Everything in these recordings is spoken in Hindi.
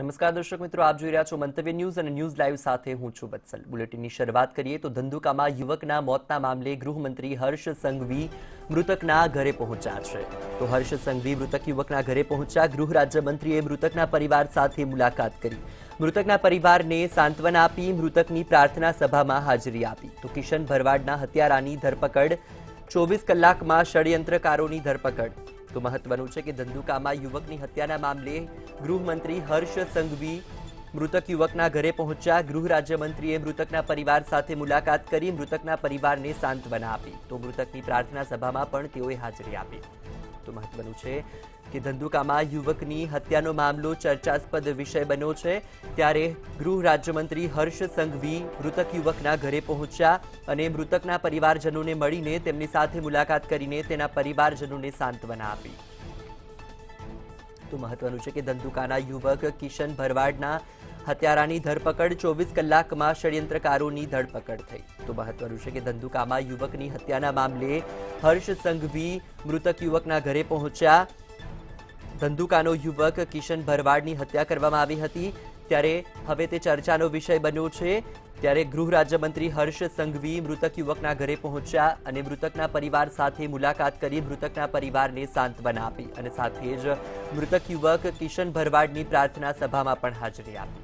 नमस्कार दर्शक मित्रों, आप જોઈ રહ્યા છો મંતવ્ય ન્યૂઝ અને ન્યૂઝ લાઈવ સાથે હું છું બત્સલ। બુલેટિનની શરૂઆત કરીએ તો ધંધુકામાં યુવકના મોતના મામલે ગૃહમંત્રી હર્ષ સંઘવી મૃતકના ઘરે પહોંચ્યા છે। તો હર્ષ સંઘવી મૃતક યુવકના ઘરે પહોંચ્યા। ગૃહ રાજ્યમંત્રીએ મૃતકના પરિવાર સાથે મુલાકાત કરી, મૃતકના પરિવારને સાંત્વના આપી, મૃતકની પ્રાર્થના સભામાં હાજરી આપી। તો કિશન ભરવાડના હત્યારાની ધરપકડ, 24 કલાકમાં ષડયંત્રકારોની ધરપકડ। तो महत्वनुं छे के धंधुकामां युवकनी हत्याना मामले गृहमंत्री हर्ष संघवी मृतक युवकना घरे पहुंच्या। गृह राज्यमंत्रीए मृतकना परिवार साथे मुलाकात करी, मृतकना परिवारने सांत्वना आपी। तो मृतकनी प्रार्थना सभामां पण तेओए हाजरी आपी। तो महत्वनुं छे के धंधुकामां युवकनी हत्यानो मामलो चर्चास्पद विषय बन्यो छे, त्यारे गृह राज्यमंत्री हर्ष संघवी मृतक युवकना घरे पहोंच्या अने मृतकना परिवारजनोने मळीने तेमनी साथे मुलाकात करीने तेना परिवारजनोने सांत्वना आपी। तो महत्वनुं छे के धंधुकाना युवक किशन भरवाडना हत्यारानी धरपकड़, 24 कलाकमां षड्यंत्रकारोनी धरपकड़ थई। तो महत्वनुं छे के धंधुकामां युवकनी हत्याना मामले हर्ष संघवी मृतक युवकना घरे पहोंच्या। धंधुकानो युवक किशन भरवाडनी हत्या करवामां आवी हती, त्यारे हवे ते चर्चानो विषय बन्यो छे। त्यारे गृह राज्यमंत्री हर्ष संघवी मृतक युवकना घरे पहोंच्या अने मृतकना परिवार साथे मुलाकात करी, मृतकना परिवारने सांत्वना आपी अने साथे ज मृतक युवक किशन भरवाडनी प्रार्थना सभामां पण हाजरी आपी।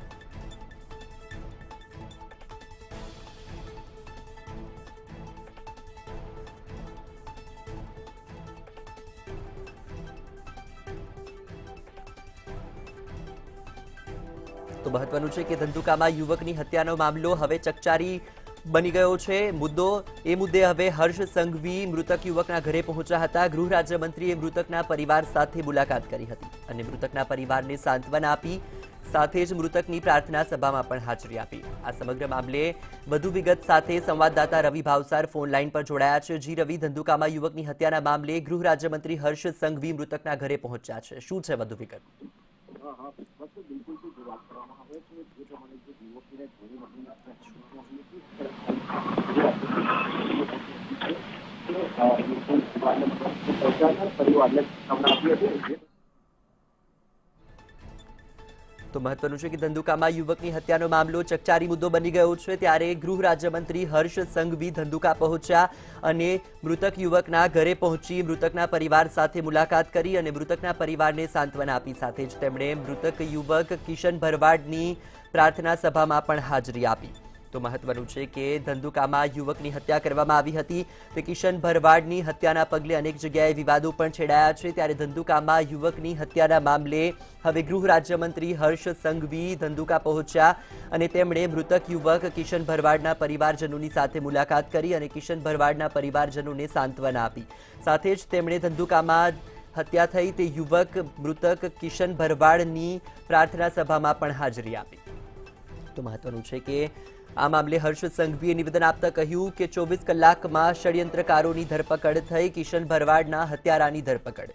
तो महत्वनुं छे के धंधुकामां युवकनी हत्यानो मामलो हवे चकचारी बनी गयो छे। मुद्दे हवे हर्ष संघवी मृतक युवकना घरे पहोंच्या हता। गृह राज्यमंत्रीए मृतकना परिवार साथे मुलाकात करी हती अने मृतकना परिवारने सांत्वना आपी, साथे ज मृतकनी प्रार्थना सभामां पण हाजरी आपी। आ समग्र मामले वधु विगत साथे संवाददाता रवि भावसार फोन लाइन पर जोड़ाया छे। जी रवि, धंधुकामां युवकनी हत्याना मामले गृह राज्यमंत्री हर्ष संघवी मृतकना घरे पहोंच्या छे, शुं छे वधु विगत? बिल्कुल से जो बात करना है उसमें जो हमारे जो युवक के घोड़े महीने अपने छूट होने की परिवार में अपना अपने। तो महत्वनुं छे के धंधुकामां युवकनी हत्यानो मामलो चकचारी मुद्दो बनी गयो छे, त्यारे गृह राज्यमंत्री हर्ष संघवी धंधुका पहोंच्या अने मृतक युवकना घरे पहोंची, मृतकना परिवार साथे मुलाकात करी अने मृतकना परिवारने सांत्वना आपी, साथे ज तेमणे मृतक युवक किशन भरवाडनी प्रार्थना सभामां पण हाजरी आपी। तो महत्वनुं छे के धंधुकामां युवकनी हत्या करवामां आवी हती, ते किशन भरवाडनी हत्याना पगले अनेक जग्याए विवादो पण छेड़ाया छे, त्यारे धंधुकामां युवकनी हत्याना मामले हवे गृह राज्यमंत्री हर्ष संघवी धंधुका पहोंच्या अने तेमणे मृतक युवक किशन भरवाडना परिवारजनोनी साथे मुलाकात करी अने किशन भरवाडना परिवारजनोने सांत्वना आपी, साथे ज तेमणे धंधुकामां हत्या थई ते युवक मृतक किशन भरवाडनी प्रार्थना सभामां पण हाजरी आपी। तो महत्वनुं छे के आ मामले हर्ष संघवीए निवेदन आपता कहू कि 24 कलाक में षड्यंत्रकारों की धरपकड़ थई, किशन भरवाडना हत्यारानी धरपकड़।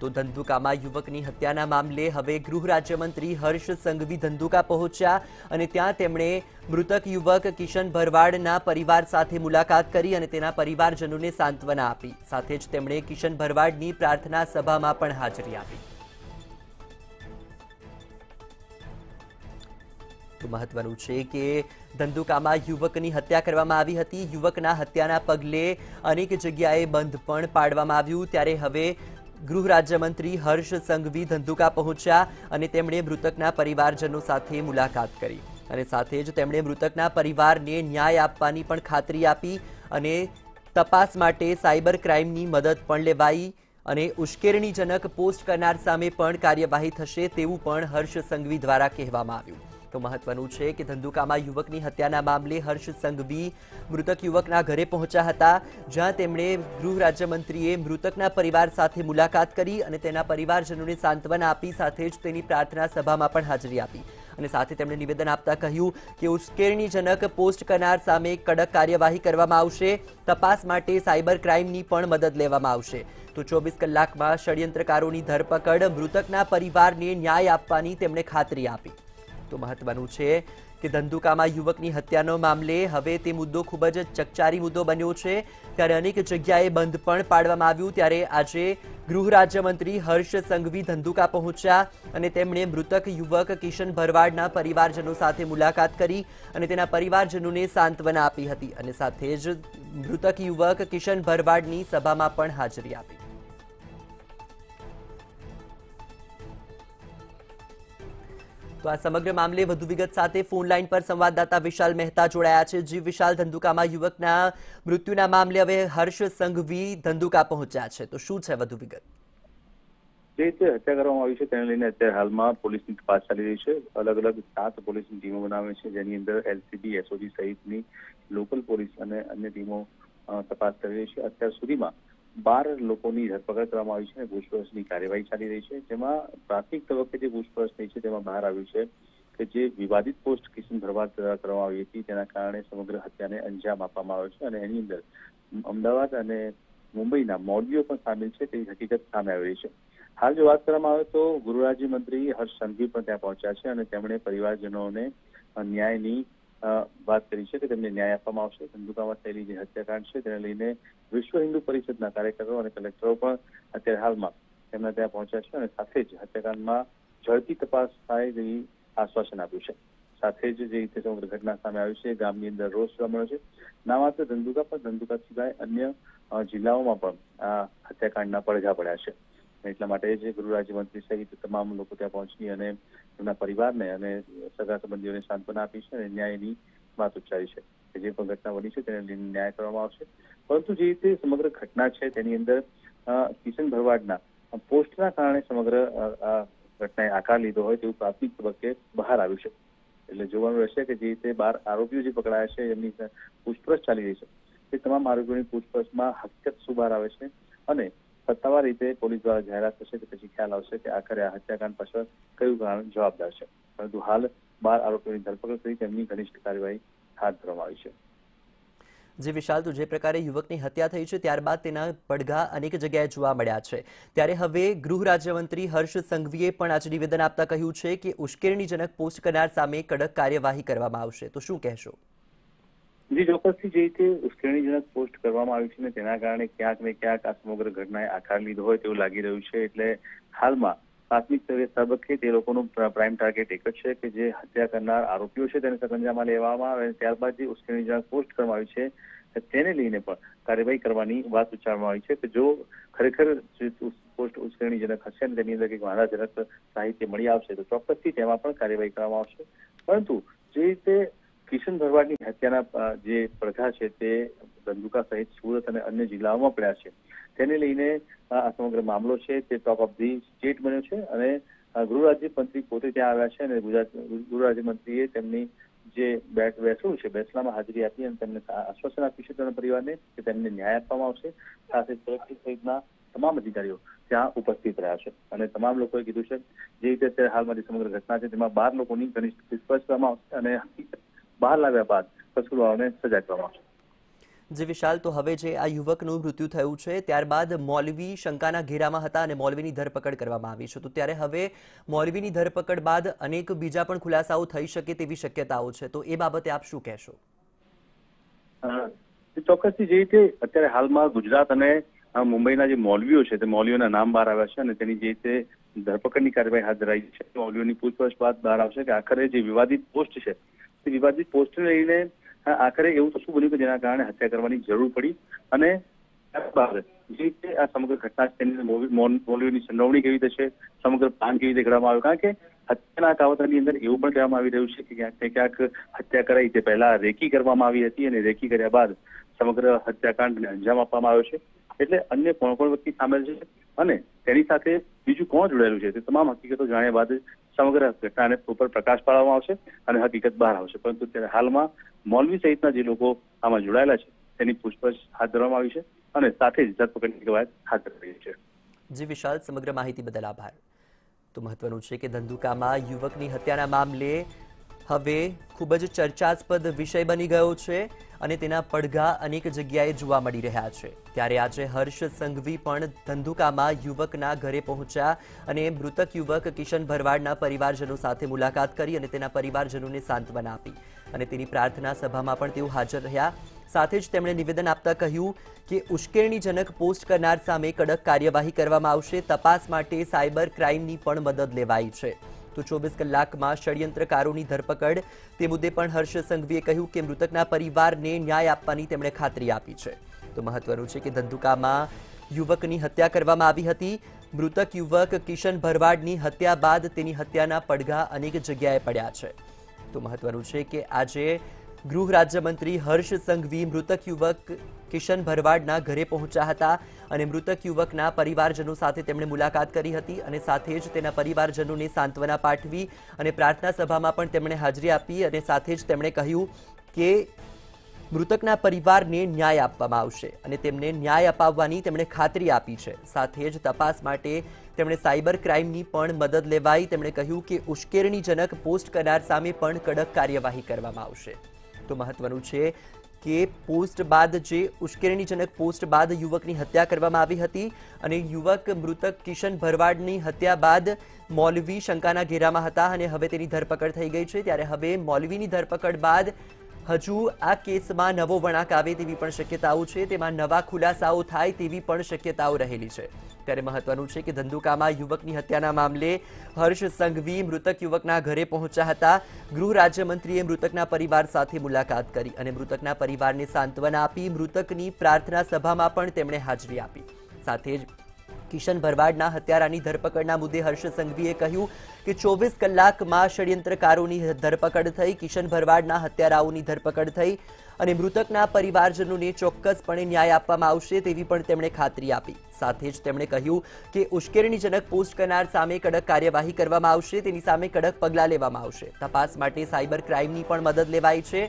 तो धंधुकामां युवकनी हत्याना मामले हवे गृह राज्यमंत्री हर्ष संघवी धंधुका पहोंच्या अने त्यां तेमणे मृतक युवक किशन भरवाडना परिवार साथे मुलाकात करी अने तेना परिवारजनोने सांत्वना आपी, साथे ज तेमणे किशन भरवाडनी प्रार्थना सभामां पण हाजरी आपी। तो महत्वनुं छे के धंधुकामां युवकनी हत्या करवामां आवी हती, युवकना हत्याना पगले अनेक जग्याए बंध पण पाडवामां आव्युं, त्यारे हवे गृह राज्यमंत्री हर्ष संघवी धंधुका पहोंच्या अने तेमणे मृतकना परिवारजनो साथे मुलाकात करी अने साथे ज तेमणे मृतकना परिवारने न्याय आपवानी पण खातरी आपी अने तपास माटे साइबर क्राइमनी मदद पण लेवाई अने उश्केरणीजनक पोस्ट करनार सामे पण कार्यवाही थशे तेवुं पण हर्ष संघवी द्वारा कहेवामां आव्युं। तो महत्वनुं छे के धंधुकामां युवकनी हत्याना मामले हर्ष संघवी मृतक युवकना घरे पहोंच्या हता, ज्यां तेमणे गृह राज्यमंत्रीए मृतकना परिवार साथे मुलाकात करी अने तेना परिवारजनोने सांत्वना आपी, साथे ज तेनी प्रार्थना सभामां पण हाजरी आपी अने साथे तेमणे निवेदन आपता कह्युं के उश्केरणीजनक पोस्ट करनार सामे कड़क कार्यवाही करवामां आवशे, तपास माटे साइबर क्राइमनी पण मदद लेवामां आवशे। तो 24 कलाकमां षड्यंत्रकारोनी धरपकड़, मृतकना परिवारने न्याय आपवानी तेमणे खातरी आपी। तो महत्वनुं छे કે ધંધુકામાં યુવકની હત્યાનો મામલે હવે તે મુદ્દો ખૂબ જ ચકચારી મુદ્દો બન્યો છે। ત્યારે અનેક જગ્યાએ બંધ પણ પાડવામાં આવ્યું। ત્યારે આજે ગૃહ રાજ્યમંત્રી હર્ષ સંઘવી ધંધુકા પહોંચ્યા અને તેમણે મૃતક યુવક કિશન ભરવાડના પરિવારજનો સાથે મુલાકાત કરી અને તેના પરિવારજનોને સાંત્વના આપી હતી અને સાથે જ મૃતક યુવક કિશન ભરવાડની સભામાં પણ હાજરી આપી। तो आ समग्र मामले વધુ વિગત સાથે फोन लाइन पर संवाददाता विशाल मेहता जोड़ाया है। जी विशाल, धंधुकामां युवकना मृत्युना मामले हवे हर्ष संघवी धंधुका पहोंच्या छे, तो शुं छे વધુ વિગત? જે રીતે હત્યા કરવામાં આવી છે તેને લઈને અત્યારે હાલમાં પોલીસની તપાસ ચાલી રહી છે। અલગ અલગ 7 પોલીસની ટીમો બનાવી છે, જેની અંદર LCB, SOG સહિતની લોકલ પોલીસ અને અન્ય ટીમો તપાસ કરી રહી છે। અત્યાર સુધીમાં 12 લોકોની ધરપકડ કરવામાં આવી છે અને પૂછપરછની કાર્યવાહી ચાલી રહી છે। જેમાં પ્રાથમિક તબક્કે જે પૂછપરછ થઈ છે તેમાં બહાર આવ્યું છે કે જે વિવાદિત પોસ્ટ કિશન ભરવાડ દ્વારા કરવામાં આવી હતી તેના કારણે સમગ્ર હત્યાને અંજામ આપવામાં આવ્યો છે અને એની અંદર અમદાવાદ અને મુંબઈના મોડ્યુઓ પણ સામેલ છે તેવી હકીકત સામે આવી રહી છે। હાલ જો વાત કરવામાં આવે તો ગૃહ રાજ્યમંત્રી હર્ષ સંઘવી પણ ત્યાં પહોંચ્યા છે અને તેમણે પરિવારજનોને ન્યાયની बात करी है कि तेमने न्याय आपवामां आवशे। धंधुकामां थयेली जे हत्याकांड छे तेने लईने विश्व हिंदू परिषदना कार्यकर्ताओ अने कलेक्टरो पण अत्यारे हालमां तेमना त्यां पहोंच्या छे अने साथे ज हत्याकांडमां झड़पी तपास थाय तेवी आश्वासन आप्युं छे। साथे ज जे रीते समग्र घटना सामे आवी छे गामनी अंदर रोष जोवा मळ्यो छे। ना मात्र धंधुका पण धंधुका सिवाय अन्य जिल्लाओमां पण आ हत्याकांडना पडझा पड्या छे। એટલા માટે જે ગૃહ રાજ્યમંત્રી સહિત તમામ લોકો ત્યાં પહોંચી અને તેમના પરિવારને અને સગા સંબંધીઓને સાંત્વના આપી છે અને ન્યાયની વાત ઉચ્ચારી છે કે જે પણ ઘટના બની છે તેને લઈને ન્યાય કરવામાં આવશે। પરંતુ જે રીતે સમગ્ર ઘટના છે તેની અંદર કિશન ભરવાડના પોસ્ટના કારણે સમગ્ર ઘટનાએ આકાર લીધો હોય તેવું પ્રાથમિક તબક્કે બહાર આવ્યું છે। એટલે જોવાનું રહેશે કે જે રીતે 12 આરોપીઓ જે પકડાયા છે એમની પૂછપરછ ચાલી રહી છે। તે તમામ આરોપીઓની પૂછપરછમાં હકીકત શું બહાર આવે છે અને સત્તાવાર રીતે પોલીસ દ્વારા જાહેરાત થશે કે પછી ખ્યાલ આવશે કે આખરે આ હત્યાકાંડ પાછળ કયું કારણ જવાબદાર છે। પરંતુ હાલ 12 આરોપીઓની ધરપકડ કરી તેમની ઘનિષ્ઠ કાર્યવાહી હાથ ધરવામાં આવી છે। जी विशाल, तो जे प्रकारे युवकनी हत्या थई छे त्यारबाद तेना पड़घा अनेक जग्याए जोवा मळ्या छे। त्यारे हवे गृह राज्यमंत्री हर्ष संघवीए पण आज निवेदन आपता कह्युं छे के उश्केरणीजनक पोस्ट करनार सामे कड़क कार्यवाही करवामां आवशे, तो शुं कहेशो? जी चौक्सथी जे रीते उश्केरणीजनक पोस्ट करवामां आवी छे ने तेना कारणे क्यांक ने क्यांक आ समग्र घटनाए आकार लीधो होय तेवुं लागी रह्युं छे। एटले हालमां प्राथमिक तबक्के ते लोकोनो प्राइम टार्गेट एक ज छे के जे हत्या करनार आरोपीओ छे तेने सकंजामां लेवामां आवे, त्यारबाद जे उश्केरणीजनक पोस्ट करवामां आवी छे तेने लईने पण कार्यवाही करवानी वात उच्चारवामां आवी छे के जो खरेखर पोस्ट उश्केरणीजनक हशे तेनी अंदर कंईक वांधाजनक साहित्य मळी आवशे तो चौक्सथी तेमां पण कार्यवाही करवामां आवशे। परंतु जे रीते किशन भरवाडनी हत्याना जे पड़घा छे ते धंधुका सहित सूरत अने अन्य जिल्लाओमां पड्या छे तेने लईने आ समग्र मामलो छे ते टॉप ऑफ दी स्टेट बन्यो छे अने गृह राज्यमंत्री पोते त्यां आव्या छे अने गुजरात गृह राज्यमंत्रीए तेमनी जे बेसू छे बेसलामां हाजरी आपी अने तेमने आश्वासन आप्युं छे तेमना परिवारने के तेमने न्याय आपवामां आवशे। साथे सुरक्षा सहितना तमाम अधिकारीओ ત્યાં ઉપસ્થિત રહ્યા છે અને તમામ લોકોએ કીધું છે જે રીતે અત્યારે હાલમાં જે સમગ્ર ઘટના છે તેમાં 12 લોકોની ઘનિષ્ઠ પૂછપરછ કરવામાં આવશે અને બહાર લાવ્યા બાદ કસુરવારોને સજા કરવામાં આવશે। जी विशाल, तो हवे जे आ युवकनुं मृत्यु थयुं छे त्यारबाद मौलवी शंकाना घेरामां हता अने मौलवीनी धरपकड़ करवामां आवी छे, तो त्यारे हवे मौलवीनी धरपकड़ बाद अनेक बीजा पण खुलासाओ थई शके तेवी शक्यताओ छे, तो ए बाबते आप शुं कहेशो? चोक्कसथी जे रीते अत्यारे हालमां गुजरात अने मुंबईना जे मौलवीओ छे ते मौलवीओना नाम बहार आव्या छे अने तेनी जे रीते धरपकड़नी कार्यवाही हाथ धराई छे। मौलवीओनी पूछपरछ बाद बहार आवशे के आखरे जे विवादित पोस्ट छे ते विवादित पोस्टने लईने आखिर एवं तो शू बन्यु के जेना कारणे हत्या करवानी जरूर पड़ी अने त्यारबाद जे रीते आ समग्र घटना छे तेनी मौलवीओनी संडोवणी केवी रीते छे, समग्र प्लान केवी रीते घडवामां आव्यो, कारण के हत्याना कावतरानी अंदर एवुं पण कहेवामां आवी रह्युं छे के क्यांक ने क्यांक हत्या कराई ते पहेला रेकी करवामां आवी हती अने रेकी कर्या बाद समग्र हत्याकांडने अंजाम आपवामां आव्यो छे। एटले अन्य कोण कोण व्यक्ति सामेल छे अने तेनी साथे बीजुं कोण जोडायेलुं छे ते तमाम हकीकतो जाण्या बाद समग्र घटनाने ऊपर प्रकाश पाडवामां आवशे अने हकीकत बहार आवशे। परंतु त्यारे हालमां मौलवी सहितना जे लोको आमां जोडायेला छे तेनी पूछपरछ हाथ धरवामां आवी छे अने साथे ज धरपकड़नी कवायत हाथ धराई छे। जी विशाल, समग्र माहिती बदल आभार। तो महत्वनुं छे के धंधुकामां युवकनी हत्याना मामले हवे खूबज चर्चास्पद विषय बनी गयो छे अने तेना पड़घा अनेक जग्याए जोवा मळी रह्या छे। त्यारे आज हर्ष संघवी पण धंधुकामां युवकना घरे पहोंच्या अने मृतक युवक किशन भरवाडना परिवारजनो साथे मुलाकात करी अने तेना परिवारजनोने सांत्वना आपी अने तेनी प्रार्थना सभामां पण तेओ हाजर रह्या। साथे ज तेमणे निवेदन आपता कह्युं के उश्केरणीजनक पोस्ट करनार सामे कड़क कार्यवाही करवामां आवशे। तपास माटे साइबर क्राइमनी पण मदद लेवाई छे। तो 24 कलाक में षड्यंत्रकारोनी धरपकड़ ते मुद्दे पण हर्ष संघवीए कह्युं के मृतकना परिवारने न्याय आपवानी तेमणे खातरी आपी छे। तो महत्वनुं छे के धंधुकामां युवकनी हत्या करवामां आवी हती। मृतक युवक किशन भरवाडनी हत्या बाद तेनी हत्याना पड़घा अनेक जग्याए पड्या छे। तो महत्वनुं छे के आजे गृह राज्यमंत्री हर्ष संघवी मृतक युवक किशन भरवाडना घरे पहोंच्या हता अने मृतक युवकना परिवारजनो साथे तेमणे मुलाकात करी हती अने साथे ज तेना परिवारजनोने सांत्वना पाठवी अने प्रार्थना सभामां पण तेमणे हाजरी आपी अने साथे ज तेमणे कह्युं के मृतकना परिवारने न्याय आपवामां आवशे अने तेमणे न्याय अपाववानी तेमणे खातरी आपी छे। साथे ज तपास माटे तेमणे साइबर क्राइमनी पण मदद लेवाई। तेमणे कह्युं के उश्केरणीजनक पोस्ट करनार सामे पण कड़क कार्यवाही करवामां आवशे। तो महत्वनुं छे के पोस्ट बाद जे उश्केरणीजनक पोस्ट बाद युवकनी हत्या करवामां आवी हती अने युवक मृतक किशन भरवाडनी हत्या बाद मौलवी शंकाना घेरामां हता अने हवे तेनी धरपकड़ थई गई छे। त्यारे हवे मौलवीनी धरपकड़ बाद हजू आ केसमां नवो वणाक आवे तेवी पण शक्यताओ छे। तेमां नवा खुलासाओ थाय तेवी पण शक्यताओ रहेली छे। त्यारे महत्वनुं छे के धंधुकामां युवकनी हत्याना मामले हर्ष संघवी मृतक युवकना घरे पहोंच्या हता। गृह राज्यमंत्रीए मृतकना परिवार साथे मुलाकात करी अने मृतकना परिवारने सांत्वना आपी। मृतकनी प्रार्थना सभामां पण तेमणे हाजरी आपी। साथे ज किशन भरवाडना हत्यारानी धरपकड़ना मुद्दे हर्ष संघवीए कह्युं के 24 कलाक में षड्यंत्रकारोनी धरपकड़ थई। किशन भरवाडना हत्याराओनी धरपकड़ थई अने मृतकना परिवारजनोने चोक्कसपणे न्याय आपवामां आवशे तेवी पण तेमणे खातरी आपी। साथे ज तेमणे कह्युं के उश्केरणीजनक पोस्ट करनार सामे कड़क कार्यवाही करवामां आवशे, तेनी सामे कड़क पगलां लेवामां आवशे। तपास माटे साइबर क्राइमनी पण मदद लेवाई छे।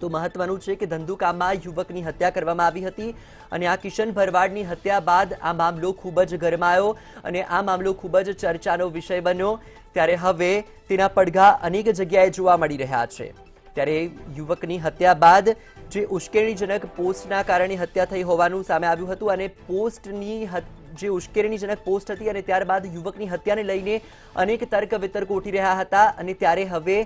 तो महत्वनुं छे के धंधुकामां युवकनी हत्या करवामां आवी हती अने आ किशन भरवाडनी हत्या बाद आ मामलो खूब ज गरमायो अने आ मामलो खूब ज चर्चानो विषय बन्यो। त्यारे हवे तेना पड़घा अनेक जग्याए जोवा मळी रह्या छे। त्यारे युवकनी हत्या बाद जे उश्केरणीजनक पोस्टना कारणे हत्या थई होवानुं सामे आव्युं हतुं अने पोस्टनी जे उश्केरणीजनक पोस्ट हती अने त्यारबाद युवकनी हत्याने लईने अनेक तर्क वितर्क उठी रह्या हता अने त्यारे हवे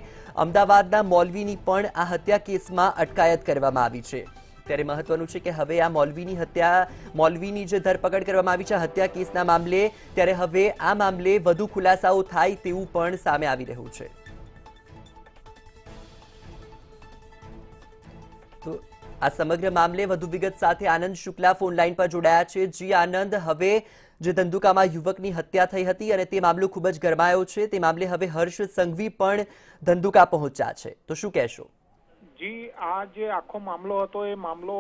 अमदावादना मौलवीनी पण आ हत्या केसमां अटकायत करवामां आवी छे। त्यारे महत्वनुं छे के हवे आ मौलवीनी जे धरपकड़ करवामां आवी छे हत्या केसना मामले, त्यारे हवे आ मामले वधु खुलासाओ थाय तेवुं पण सामे आवी रह्युं छे। तो आ समग्र मामले वधु विगत साथे आनंद शुक्ला फोनलाइन पर जोड़ाया छे। जी आनंद, हवे जे धंधुकामां युवकनी हत्या थई हती अने ते मामलो खूब ज गरमायो छे, ते मामले हवे हर्ष संघवी पण धंधुका पहोंच्या छे, तो शुं कहेशो? जी, आज आखो मामलो हतो ए मामलो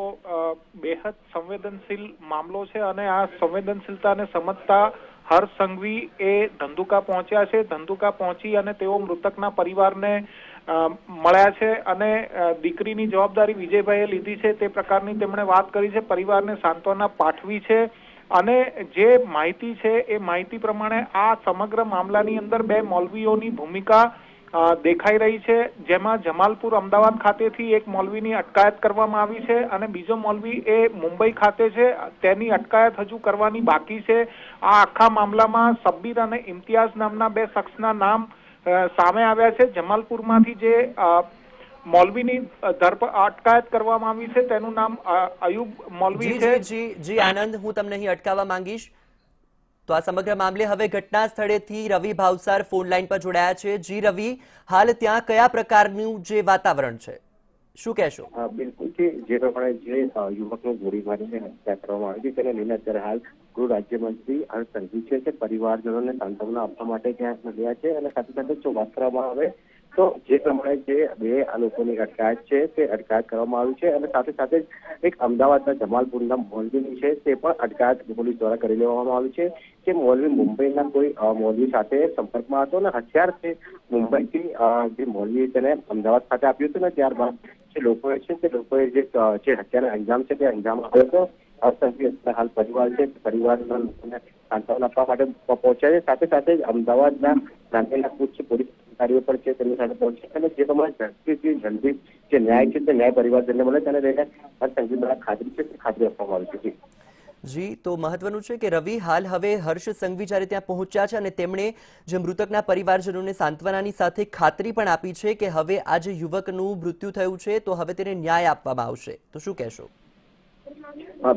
बेहद संवेदनशील मामलो छे अने आ संवेदनशीलताने समजता हर्ष संघवी ए धंधुका पहोंच्या छे। धंधुका पहोंची अने तेओ मृतकना परिवारने મળ્યા છે અને દીકરીની જવાબદારી વિજયભાઈએ લીધી છે તે પ્રકારની તેમણે વાત કરી છે। પરિવારને સાંત્વના પાઠવી છે અને જે માહિતી છે એ માહિતી પ્રમાણે આ સમગ્ર મામલાની અંદર બે મૌલવીઓની ભૂમિકા દેખાઈ રહી છે, જેમાં જમાલપુર અમદાવાદ ખાતેથી એક મૌલવીની અટકાયત કરવામાં આવી છે અને બીજો મૌલવી એ મુંબઈ ખાતે છે, તેની અટકાયત હજુ કરવાની બાકી છે। આ આખા મામલામાં સબ્બીર અને ઇમ્તિયાઝ નામના બે શખ્સના નામ સામે આવ્યા છે। જમાલપુરમાંથી જે મૌલવીની અટકાયત કરવામાં આવી છે તેનું નામ અયુબ મૌલવી છે। જી આનંદ, હું તમને અહીં અટકાવવા માંગીશ। તો આ સમગ્ર મામલે હવે ઘટના સ્થળેથી રવિ ભાવસાર ફોન લાઈન પર જોડાયા છે। જી રવિ, હાલ ત્યાં કયા પ્રકારનું જે વાતાવરણ છે, શું કહેશો? હા બિલકુલ, જે પ્રમાણે જે યુવકનું ગોળી મારીને હત્યા કરવામાં આવી છે તેને લઈને અત્યારે હાલ ગૃહ રાજ્યમંત્રી હર્ષ સંઘવી છે પરિવારજનોને સાંત્વના આપવા માટે ત્યાં ગયા છે અને સાથે સાથે ચોકસાઈ કરવામાં આવે તો જે પ્રમાણે જે બે આ લોકોની અટકાયત છે તે અટકાયત કરવામાં આવી છે અને સાથે સાથે એક અમદાવાદના જમાલપુરના મૌલવીની છે તે પણ અટકાયત પોલીસ દ્વારા કરી લેવામાં આવી છે કે મૌલવી મુંબઈના કોઈ મૌલવી સાથે સંપર્કમાં હતો અને હથિયાર છે મુંબઈથી જે મૌલવીએ તેને અમદાવાદ ખાતે આપ્યું હતું ને ત્યારબાદ જે લોકોએ છે તે લોકોએ જે હત્યાનો અંજામ છે તે અંજામ આપ્યો હતો। હાલ પરિવાર છે પરિવારના લોકોને સાંત્વના આપવા માટે પહોંચ્યા છે, સાથે સાથે અમદાવાદના ગાંધીના કુચ પોલીસ अधिकारी पहुंचे जल्दी न्याय है न्याय परिवार मिले हर्ष संघवी द्वारा खातरी आप। जी तो महत्वनुं छे के रवि हाल हवे हर्ष संघवी ज्यारे त्यां पहोंच्या छे अने तेमणे जे मृतकना परिवारजनोने सांत्वनानी साथे खातरी पण आपी छे के हवे आ जे युवकनुं मृत्यु थयुं छे तो हवे तेने न्याय आपवामां आवशे, तो शुं कहेशो?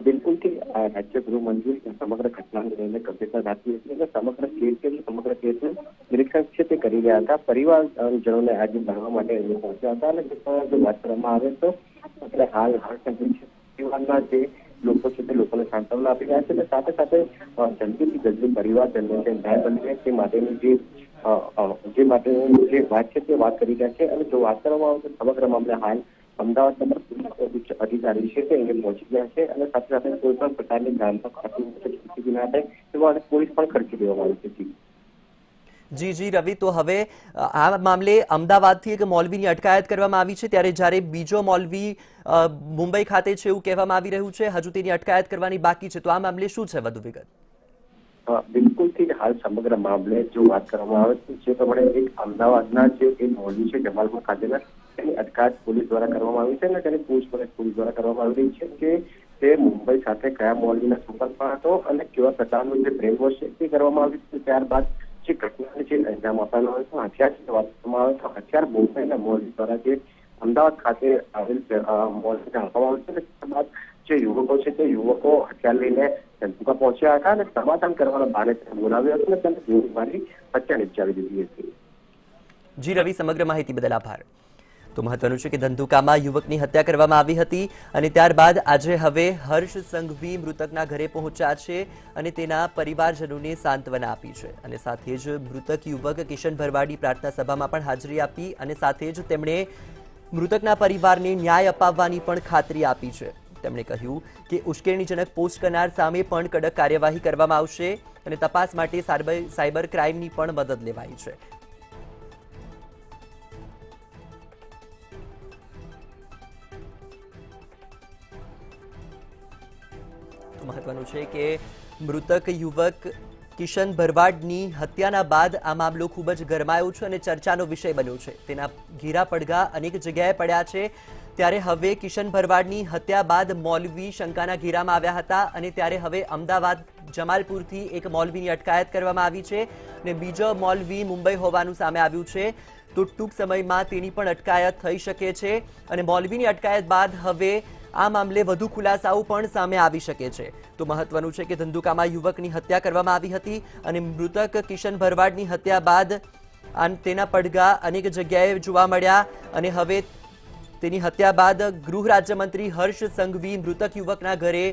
बिल्कुल कि राज्य गृह मंत्री समग्र घटना ने गंभीरता दाखवी थी। समग्र केस में निरीक्षण से कर रहा था। परिवारजनों ने आज भरवा पहुंचा था। जो बात करें तो हाल हर्ष संघवी परिवार सांत्वना आपी रहा है। साथ साथ जल्दी जल्दी परिवार न्याय बनी रहे बात करी रहा है। जो बात कर समग्र मामले हाल अमदावाद पुलिस अधिकारी है पहुंची गया है। साथ साथ कोईपण प्रकार की गांधी पुलिस खर्ची दी। जी रवि, तो हवे आ मामले अमदावादथी एक मौलवीनी अटकायत करवामां आवी छे, त्यारे जारे बीजो मौलवी मुंबई खाते छे एवुं कहेवामां आवी रह्युं छे। हजू तेनी अटकायत करवानी बाकी छे, तो आ मामले शुं छे वधु विगत? बिल्कुल थी हाल समग्र मामले जो बात करवामां आवे छे जे प्रमाणे एक अमदावादना जे एक मौलवी छे जमालपुर खातेना तेनी अटकायत पुलिस द्वारा करवामां आवी छे अने तेनी पूछपरछ पुलिस द्वारा करवामां आवी रही छे के मुंबई खाते क्या मौलवीना संपर्क में हतो अने केवा प्रकारनो जे ब्रेन वॉश छे ते करवामां आवी छे। त्यारबाद घटना हथियार द्वारा अमदावाद खाते युवको हथियार लईने धंधुका पहुंचा था। समाधान करवाना बहाने बोलाव्या हत्या निपजावी दीधी हती। जी रवि, समग्र माहिती बदल आभार। तो महत्वनुं छे के धंधुकामां युवकनी हत्या करवामां आवी हती अने त्यारबाद आजे हवे हर्ष संघवी मृतकना घरे पहोंच्या छे अने तेना परिवारजनोने सांत्वना आपी छे अने साथे ज मृतक युवक किशन भरवाडनी प्रार्थना सभामां पण हाजरी आपी अने साथे ज तेमणे मृतकना परिवारने न्याय अपाववानी पण खातरी आपी छे। तेमणे कह्युं के उश्केरणीजनक पोस्ट करनार सामे पण कड़क कार्यवाही करवामां आवशे अने तपास माटे साइबर क्राइमनी पण मदद लेवाई छे। महत्वनुं छे के मृतक युवक किशन भरवाडनी हत्याना बाद आ मामलो खूब ज गरमायो छे अने चर्चानो विषय बन्यो छे। तेना घीरा पड़घा अनेक जग्याए पड्या छे। त्यारे हवे किशन भरवाडनी हत्या बाद मौलवी शंकाना घेरामां आव्या हता अने त्यारे हवे अमदावाद जमालपुरथी एक मौलवीनी अटकायत करवामां आवी छे अने बीजो मौलवी मुंबई होवानुं सामे आव्युं छे। तो टूंक समयमां तेनी पण अटकायत थई शके छे अने मौलवीनी अटकायत बाद हवे आ मामले वधु खुलासाओ पण सामे आवी शके छे। तो महत्वनुं छे के धंधुकामां युवकनी हत्या करवामां आवी हती अने मृतक किशन भरवाडनी हत्या बाद तेना पड़घा अनेक जग्याए जोवा मळ्या अने हवे तेनी हत्या बाद गृह राज्यमंत्री हर्ष संघवी मृतक युवकना घरे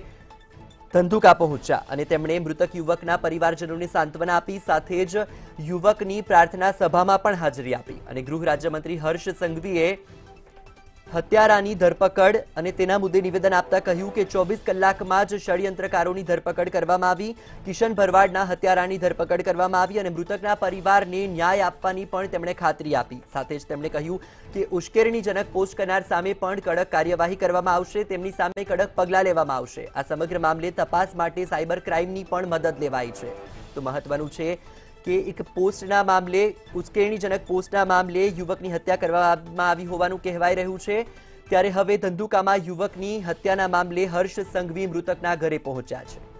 धंधुका पहोंच्या अने तेमणे मृतक युवकना परिवारजनोने सांत्वना आपी साथे ज युवकनी प्रार्थना सभामां पण हाजरी आपी अने गृह राज्यमंत्री हर्ष संघवीए हत्यारानी धरपकड़ अने तेना मुद्दे निवेदन आपता कह्युं के 24 कलाकमां ज षड्यंत्रकारोनी धरपकड़ करवामां आवी। किशन भरवाडना हत्यारानी धरपकड़ करवामां आवी अने मृतकना परिवारने न्याय आपवानी पण तेमणे खातरी आपी। साथे ज तेमणे कह्युं के उश्केरणीजनक पोस्ट करनार सामे पण कड़क कार्यवाही करवामां आवशे, तेमनी सामे कड़क पगलां लेवामां आवशे। आ समग्र मामले तपास माटे साइबर क्राइमनी पण मदद लेवाई छे। तो महत्वनुं छे के एक पोस्टना मामले उश्केरणीजनक पोस्टना मामले युवकनी हत्या करवामां आवी होवानुं कहेवाई रह्युं छे। त्यारे हवे धंधुकामां युवकनी हत्याना मामले हर्ष संघवी मृतकना घरे पहोंच्या छे।